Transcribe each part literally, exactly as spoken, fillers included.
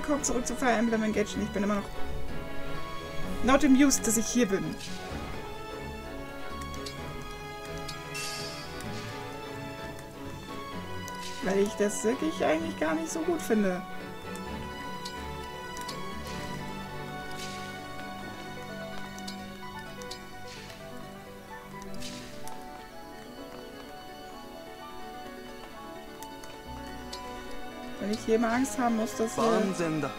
willkommen zurück zu Fire Emblem Engage. Ich bin immer noch not amused, dass ich hier bin. Weil ich das wirklich eigentlich gar nicht so gut finde. Wenn ich hier mal Angst haben muss, dass Wahnsinn. Hm.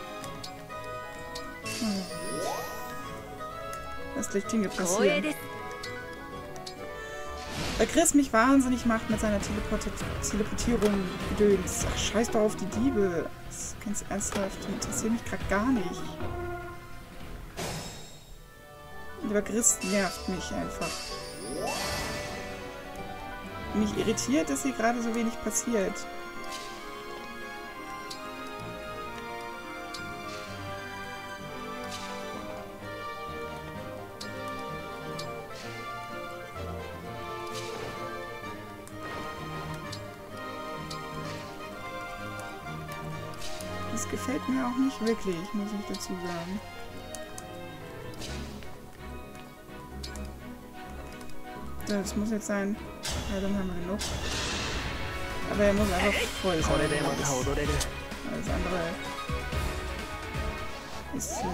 Das Licht Dinge passieren. Weil Chris mich wahnsinnig macht mit seiner Teleport Teleportierung gedöns. Ach, scheiß doch auf die Diebe. Das ist ganz ernsthaft. Die interessieren mich gerade gar nicht. Aber Chris nervt mich einfach. Mich irritiert, dass hier gerade so wenig passiert. Das gefällt mir auch nicht wirklich, muss ich dazu sagen. So, das muss jetzt sein. Ja, dann haben wir genug. Aber er muss einfach voll sein. Alles andere ist so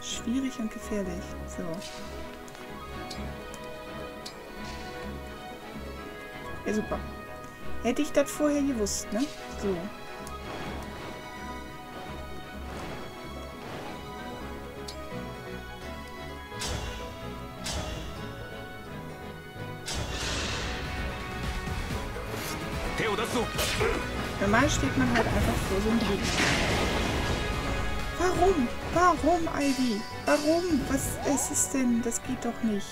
schwierig und gefährlich. So. Ja, super. Hätte ich das vorher gewusst, ne? So. Normal steht man halt einfach vor so einem Ding. Warum? Warum, Ivy? Warum? Was ist es denn? Das geht doch nicht.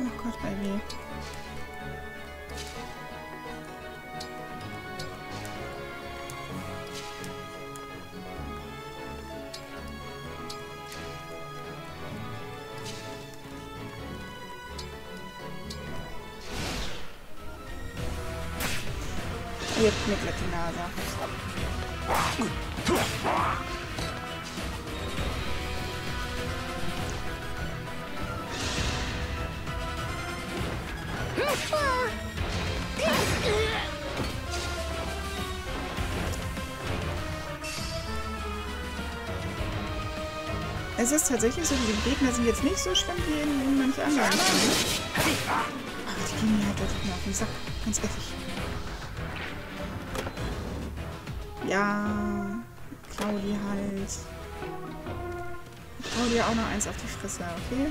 Oh Gott, Ivy. Jetzt mit der Nase. Es ist tatsächlich so, die Gegner sind jetzt nicht so schlimm wie in manch anderen. Aber die gehen mir halt dort auf den Sack. Ganz ehrlich. Ja, Claudia halt. Claudia auch noch eins auf die Fresse, okay?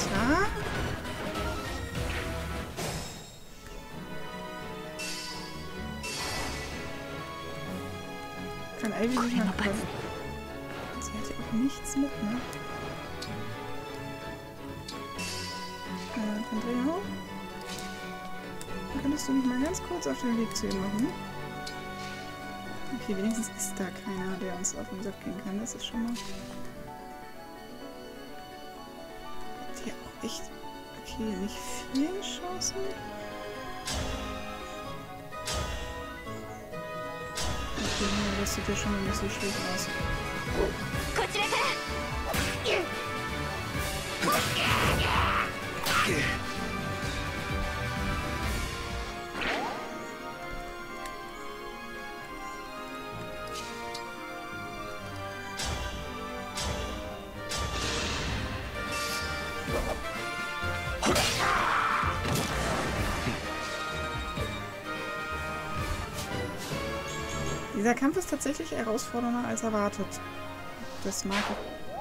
Tja. Kann Ivy nicht mal passen. Sie hat ja auch nichts mit, ne? Pandreo, könntest du mich mal ganz kurz auf den Weg zu ihm machen? Okay, wenigstens ist da keiner, der uns auf den Sack gehen kann. Das ist schon mal... Hat hier auch echt... Okay, nicht viel Chancen. Okay, das sieht ja schon mal nicht so schlecht aus. Dieser Kampf ist tatsächlich herausfordernder als erwartet. Das mag ich.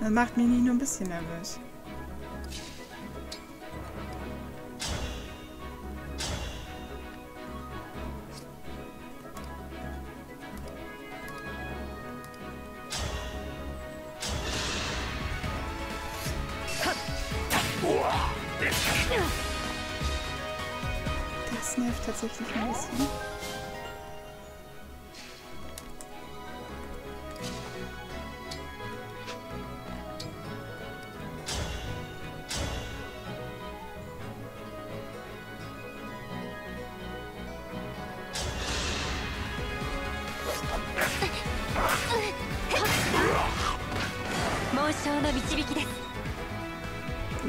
Das macht mich nicht nur ein bisschen nervös. Das nervt tatsächlich ein bisschen.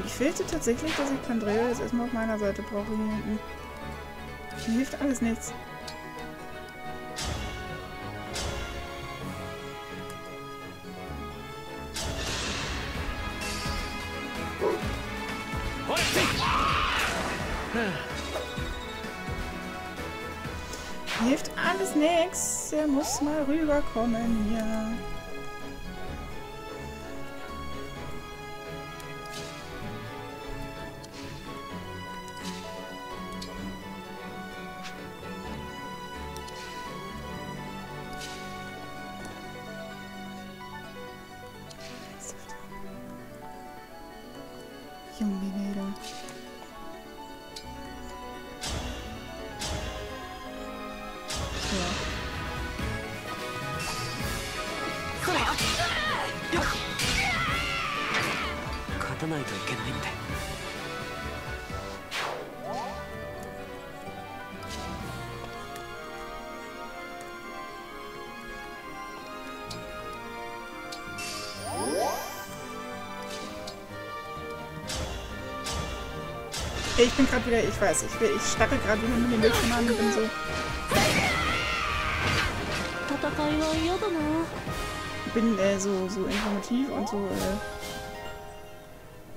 Ich fürchte tatsächlich, dass ich Pandreo jetzt erstmal auf meiner Seite brauche hier hinten. Mir hilft alles nichts. Mir hilft alles nichts. Er muss mal rüberkommen hier. Ich bin gerade wieder, ich weiß, ich, ich stacke gerade wieder mit den Bildschirm an und bin so. Ich bin äh, so, so informativ und so äh,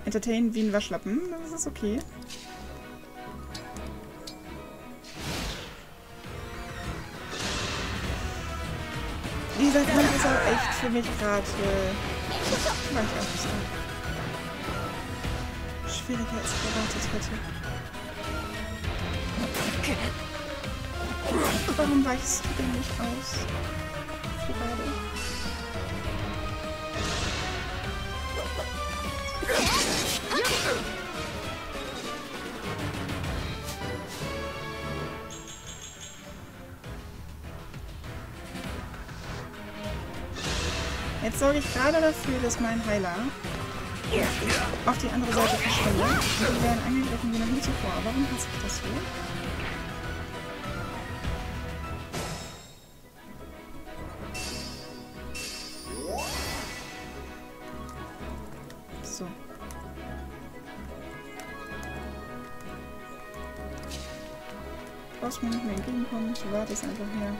entertained wie ein Waschlappen. Das ist okay. Dieser Kampf ist auch echt für mich gerade äh, manchmal ein bisschen schwieriger als ich erwartet hätte. Warum weichst du denn nicht aus? Für beide. Jetzt sorge ich gerade dafür, dass mein Heiler auf die andere Seite verschwinde. Die werden angegriffen wie noch nie zuvor. Warum hasse ich das so? So. Du brauchst mir nicht mehr entgegenkommen. Ich warte es einfach her.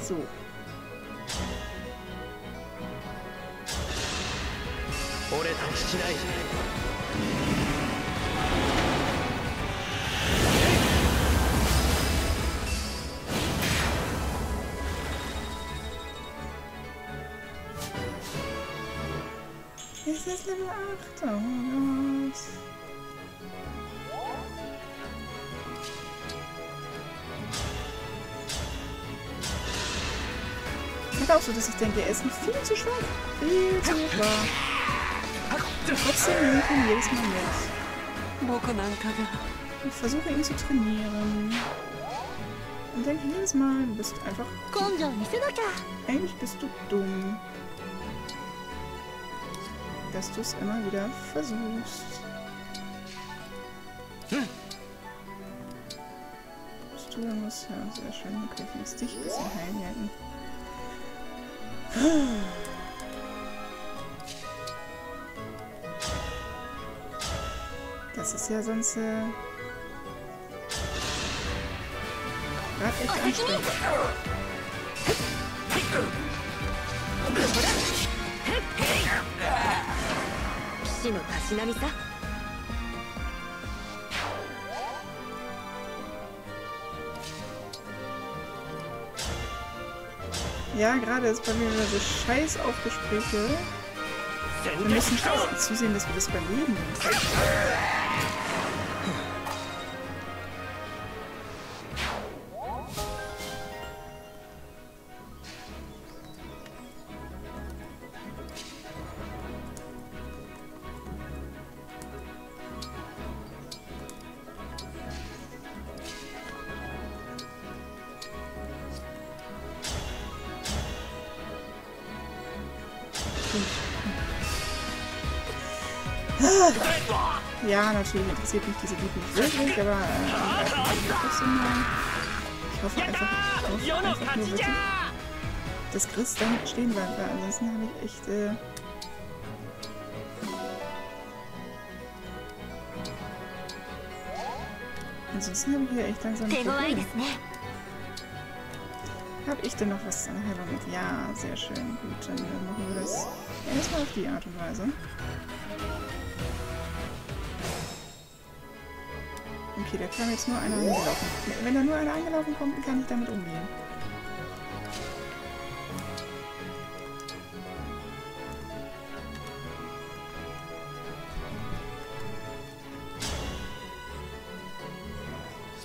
So. Es ist Level acht. Oh Gott. Auch so, dass ich denke, er ist viel zu schwach. Viel zu schwach. Trotzdem nehme ich ihn jedes Mal mit. Ich versuche ihn zu trainieren. Und denke jedes Mal, du bist einfach. Eigentlich bist du dumm. Dass du es immer wieder versuchst. Bist du da muss ja sehr schön. Okay, ich muss dich ein bisschen heilen halten. Das ist ja sonst äh, gerade echt anstrengend. Ja, gerade ist bei mir wieder so scheiß auf Gespräche. Wir müssen zusehen, dass wir das überleben. Äh, ja, natürlich interessiert mich diese Liebe nicht wirklich, aber äh, ich hoffe einfach, ich hoffe einfach nur wirklich, dass Chris da nicht stehen bleibt, weil ansonsten habe ich echt... Äh, ansonsten habe ich hier echt langsam ein Problem. Habe ich denn noch was an Heilung? Ja, sehr schön. Gut, dann machen wir das erstmal auf die Art und Weise. Okay, da kam jetzt nur einer angelaufen. Wenn da nur einer angelaufen kommt, kann ich damit umgehen.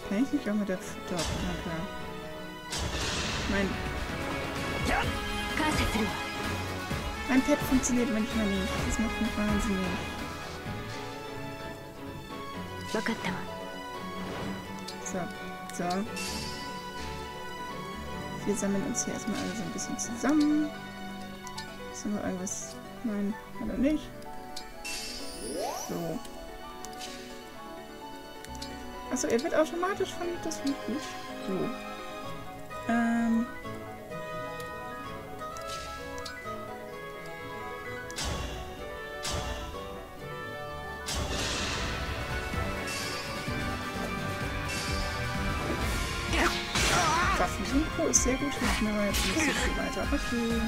Kann ich nicht auch mit der Pf... Doch, na klar. Mein... Mein Pad funktioniert manchmal nicht. Das macht mich wahnsinnig. So, so. Wir sammeln uns hier erstmal alle so ein bisschen zusammen. Ist da noch irgendwas? Nein, oder nicht? So. Achso, er wird automatisch von... Das finde ich nicht. So. Ähm. Waffensynchro ist sehr gut, hilft mir aber jetzt nicht so viel weiter. Okay.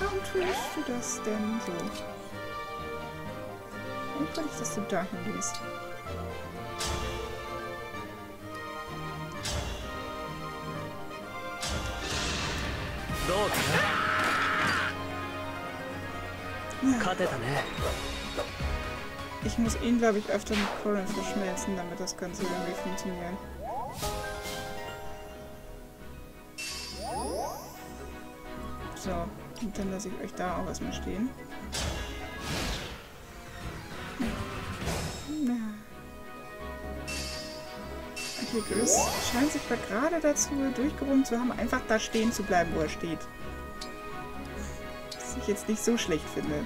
Warum tust du das denn so? Wie wollte ich, dass du da hingehst? Ich muss ihn, glaube ich, öfter mit Corinne verschmelzen, damit das Ganze irgendwie funktioniert. So, und dann lasse ich euch da auch erstmal stehen. Okay, Gus scheint sich gerade dazu durchgerungen zu haben, einfach da stehen zu bleiben, wo er steht. Was ich jetzt nicht so schlecht finde.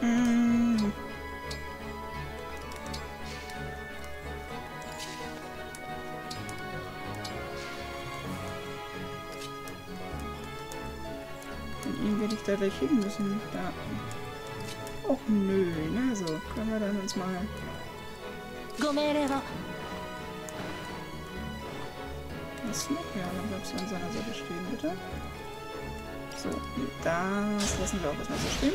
Mm. Von ihm werde ich da gleich hin müssen. Da. Och nö, na so. Können wir dann uns mal... Achso, ja, dann bleibst du an seiner Seite stehen, bitte. So, das lassen wir auch erstmal so stehen.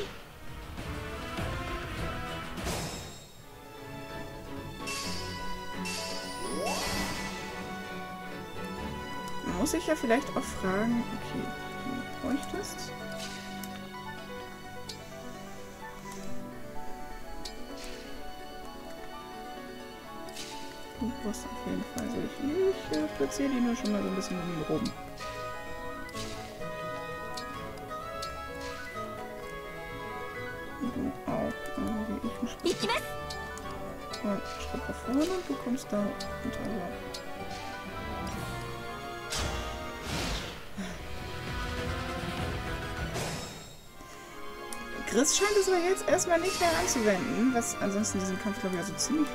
Muss ich ja vielleicht auch fragen, okay, du bräuchtest. Du brauchst auf jeden Fall so. Ich, ich platziere die nur schon mal so ein bisschen um ihn rum. Und schritt nach vorne und du kommst da runter. Chris scheint es aber jetzt erstmal nicht mehr anzuwenden, was ansonsten diesen Kampf, glaube ich, also ziemlich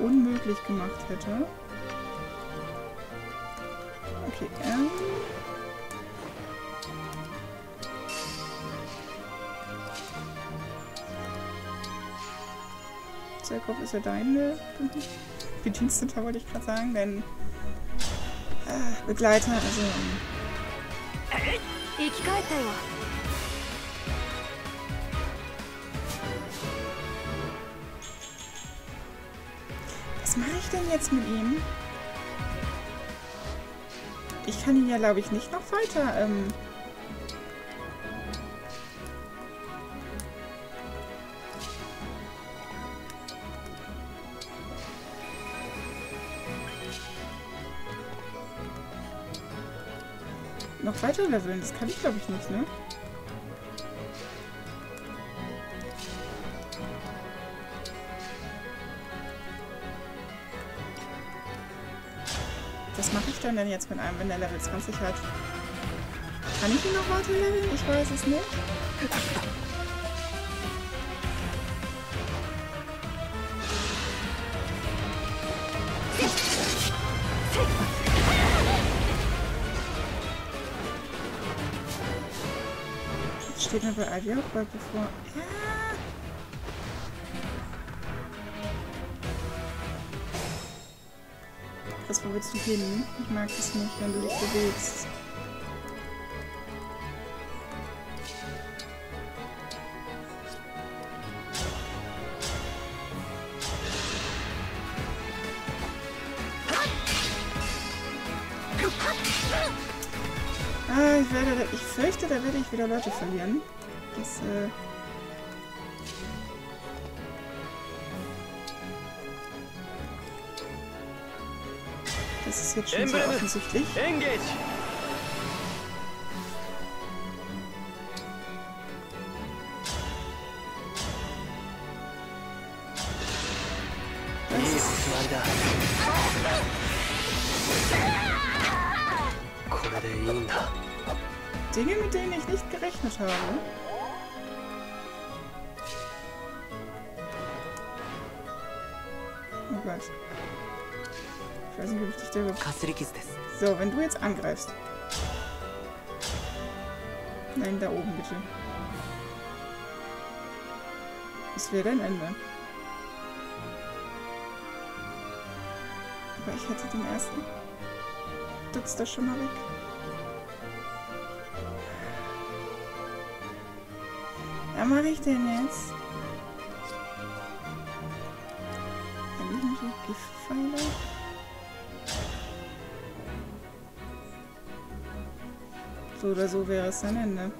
unmöglich gemacht hätte. Okay, ähm... Der Kopf ist ja deine Bedienstete, wollte ich gerade sagen, denn äh, Begleiter, also ähm was mache ich denn jetzt mit ihm? Ich kann ihn ja, glaube ich, nicht noch weiter ähm noch weiter leveln. Das kann ich, glaube ich, nicht, ne? Was mache ich dann denn jetzt mit einem, wenn der Level zwanzig hat? Kann ich ihn noch weiter leveln? Ich weiß es nicht. Jetzt steht mir bei Ivy auch bald bevor. Ja. Chris, wo willst du hin? Ich mag es nicht, wenn du dich bewegst. Ah, ich werde, ich fürchte, da werde ich wieder Leute verlieren. Das, äh das ist jetzt schon so offensichtlich. Engage. Das ist Dinge, mit denen ich nicht gerechnet habe. Oh Gott. Ich weiß nicht, wie wichtig der ist. So, wenn du jetzt angreifst. Nein, da oben bitte. Was wäre dein Ende? Aber ich hatte den ersten. Dutzt das schon mal weg. Was mache ich denn jetzt? Habe ich nicht noch Giftpfeile? So oder so wäre es ein Ende.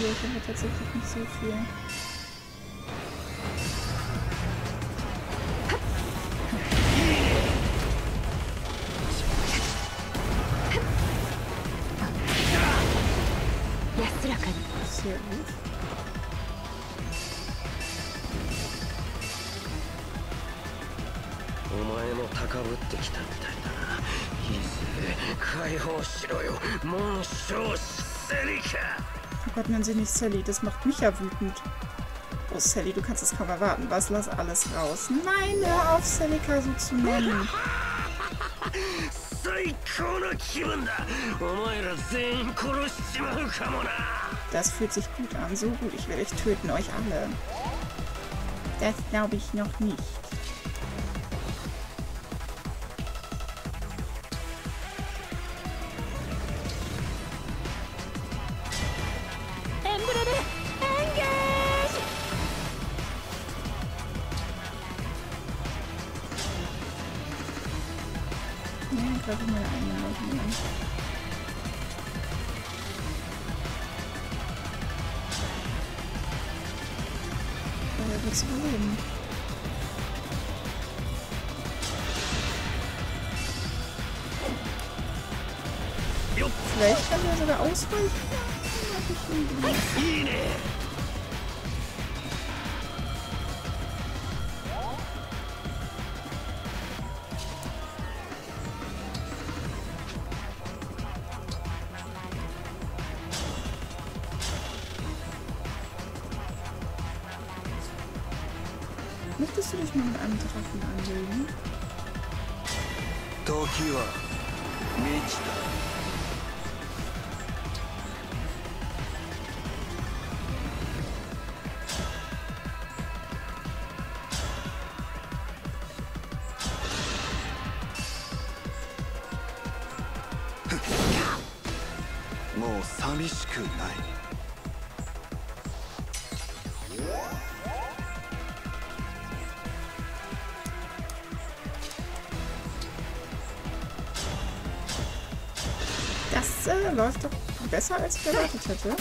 Ich habe tatsächlich nicht so viel. Sehr gut. Oh Gott, nennen Sie nicht Sally, das macht mich ja wütend. Oh Sally, du kannst es kaum erwarten. Was, lass alles raus. Nein, hör auf, Sally Kazoo zu nennen. Das fühlt sich gut an, so gut. Ich werde euch töten, euch alle. Das glaube ich noch nicht. Zu überleben. Vielleicht kann er sogar ausweichen. Möchtest du dich mal mit einem Drachen anlegen? Tokio. Nicht. Mo samishiku nai. Das äh, läuft doch besser, als ich erwartet hätte.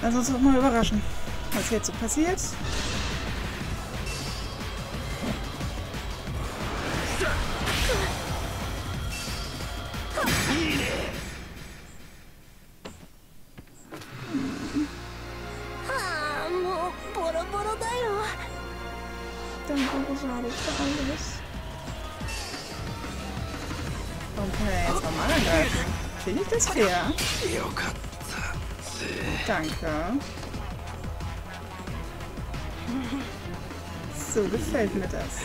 Lass uns doch mal überraschen, was jetzt so passiert. Dann wurde ich schade für Argus. Okay, jetzt nochmal angreifen. Finde ich das fair? Danke. So gefällt mir das.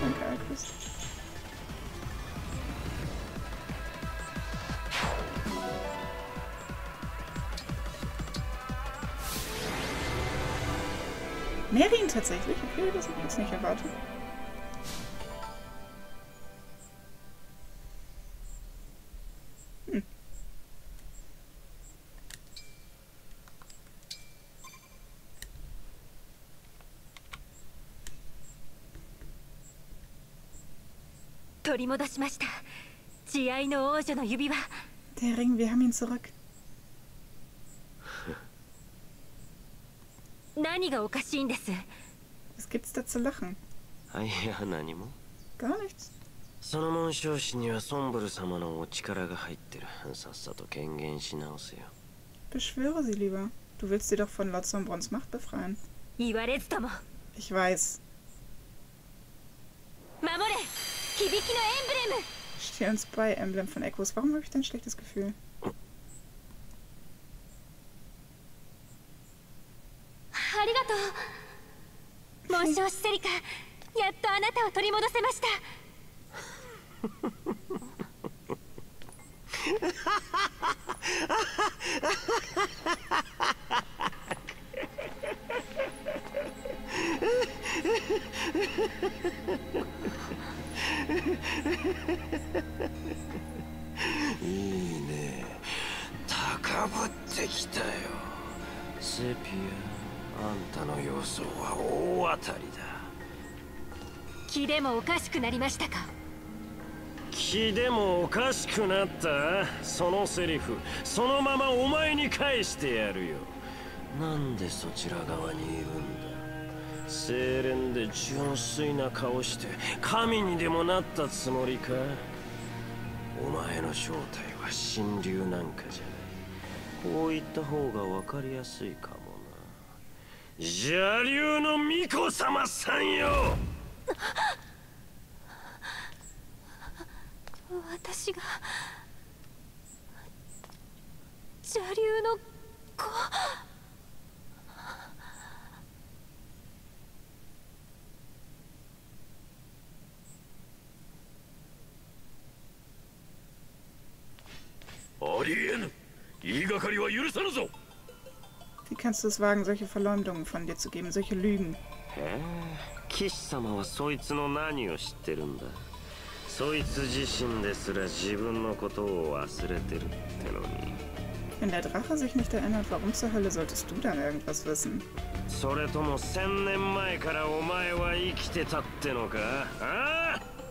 Danke, Argus. Merrin tatsächlich? Okay, das hätte ich jetzt nicht erwartet. Der Ring, wir haben ihn zurück. Was gibt's da zu lachen? Gar nichts. Beschwöre sie lieber. Du willst sie doch von Lord Sombrons Macht befreien. Ich weiß. Steh uns bei, Emblem von Echoes. Warum habe ich denn ein schlechtes Gefühl? Wie kannst du es wagen, solche Verleumdungen von dir zu geben, solche Lügen? Wenn der Drache sich nicht erinnert, warum zur Hölle solltest du dann irgendwas wissen?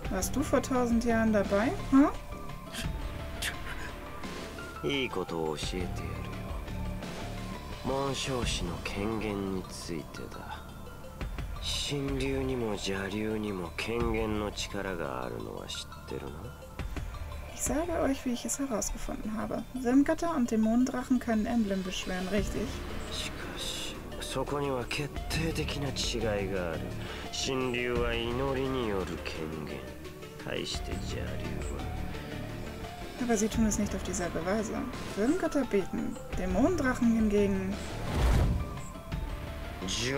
Warst du vor tausend Jahren dabei? Hm? Ich sage euch, wie ich es herausgefunden habe. Sonnengötter und Dämonendrachen können Emblem beschweren, richtig? Aber sie tun es nicht auf dieselbe Weise. Sonnengötter beten, Dämonendrachen hingegen... Sie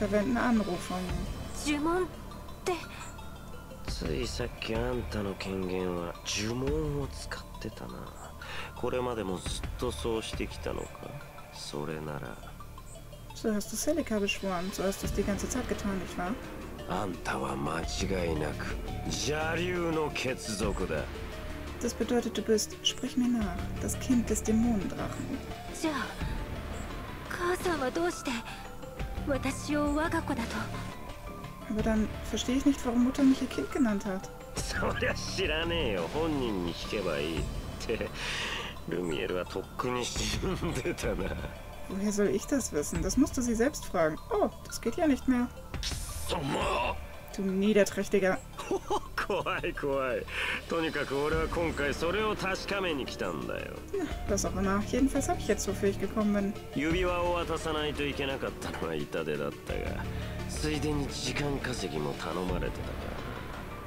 verwenden Anrufe. Jumon? So hast du Celica beschworen. So hast du es die ganze Zeit getan, nicht wahr? Das bedeutet, du bist, sprich mir nach, das Kind des Dämonendrachen. Aber dann verstehe ich nicht, warum Mutter mich ihr Kind genannt hat. Woher soll ich das wissen? Das musst du sie selbst fragen. Oh, das geht ja nicht mehr. Du niederträchtiger... Was auch immer. Jedenfalls habe ich jetzt, wofür ich gekommen bin.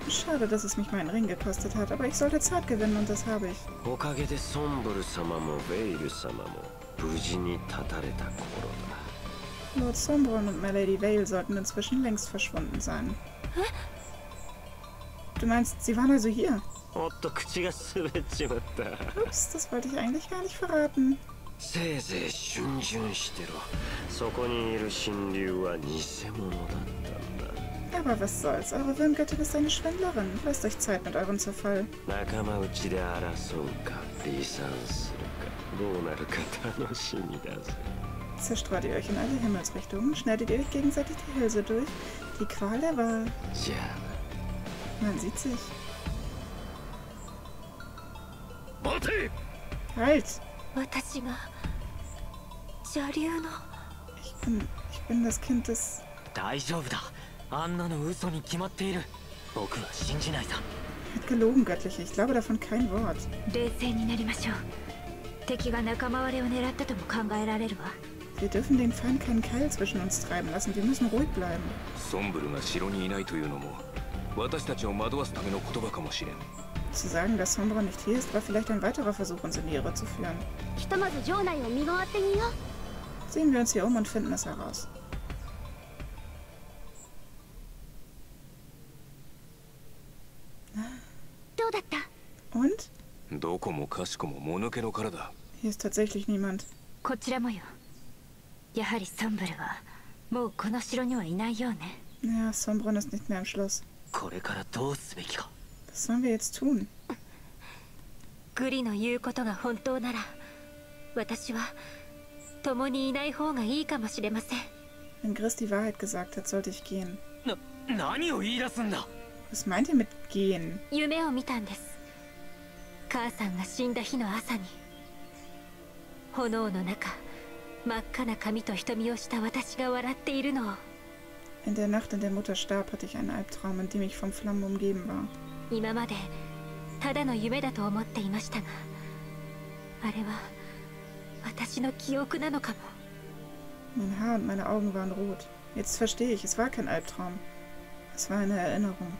Schade, dass es mich meinen Ring gekostet hat, aber ich sollte Zeit gewinnen und das habe ich. Lord Sombron und Milady Veyle sollten inzwischen längst verschwunden sein. Hä? Du meinst, sie waren also hier? Ups, das wollte ich eigentlich gar nicht verraten. Aber was soll's, eure Wurmgöttin ist eine Schwindlerin. Lasst euch Zeit mit eurem Zerfall. Zerstreut ihr euch in alle Himmelsrichtungen, schneidet ihr euch gegenseitig die Hälse durch. Die Qual der Wahl. Ja. Man sieht sich. Warte! Halt! Ich bin... ich bin das Kind des... Hat gelogen, Göttliche. Ich glaube davon kein Wort. Wir dürfen den Feind keinen Keil zwischen uns treiben lassen. Wir müssen ruhig bleiben. Zu sagen, dass Sombron nicht hier ist, war vielleicht ein weiterer Versuch, uns in die Irre zu führen. Sehen wir uns hier um und finden es heraus. Und? Hier ist tatsächlich niemand. Ja, Sombron ist nicht mehr im Schloss. Was sollen wir jetzt tun? Wenn Chris die Wahrheit gesagt hat, sollte ich gehen. Was meint ihr mit gehen? In der Nacht, in der Mutter starb, hatte ich einen Albtraum, in dem ich von Flammen umgeben war. Mein Haar und meine Augen waren rot. Jetzt verstehe ich, es war kein Albtraum. Es war eine Erinnerung.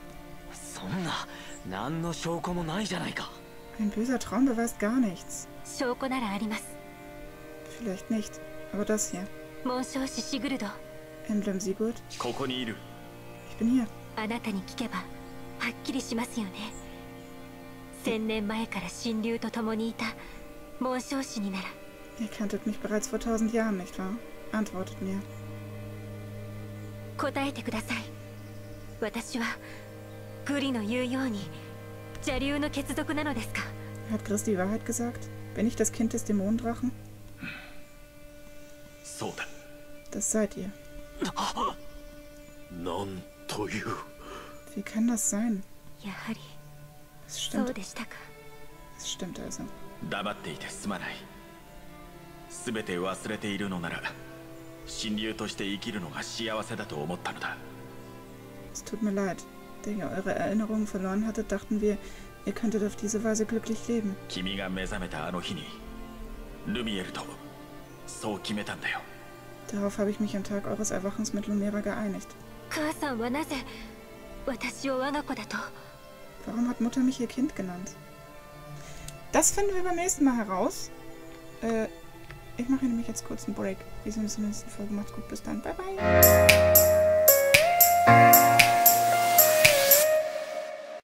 Ein böser Traum beweist gar nichts. Vielleicht nicht, aber das hier. Emblem Sigurd? Ich bin hier. Ihr kanntet mich bereits vor tausend Jahren, nicht wahr? Antwortet mir. Hat Chris die Wahrheit gesagt? Bin ich das Kind des Dämonendrachen? Das seid ihr. Wie kann das sein? Es stimmt. Es stimmt also. Es tut mir leid. Da ihr eure Erinnerungen verloren hattet, dachten wir, ihr könntet auf diese Weise glücklich leben. Darauf habe ich mich am Tag eures Erwachens mit Lumera geeinigt. Warum hat Mutter mich ihr Kind genannt? Das finden wir beim nächsten Mal heraus. Äh, Ich mache nämlich jetzt kurz einen Break. Wir sehen uns in der nächsten Folge. Macht's gut, bis dann. Bye, bye.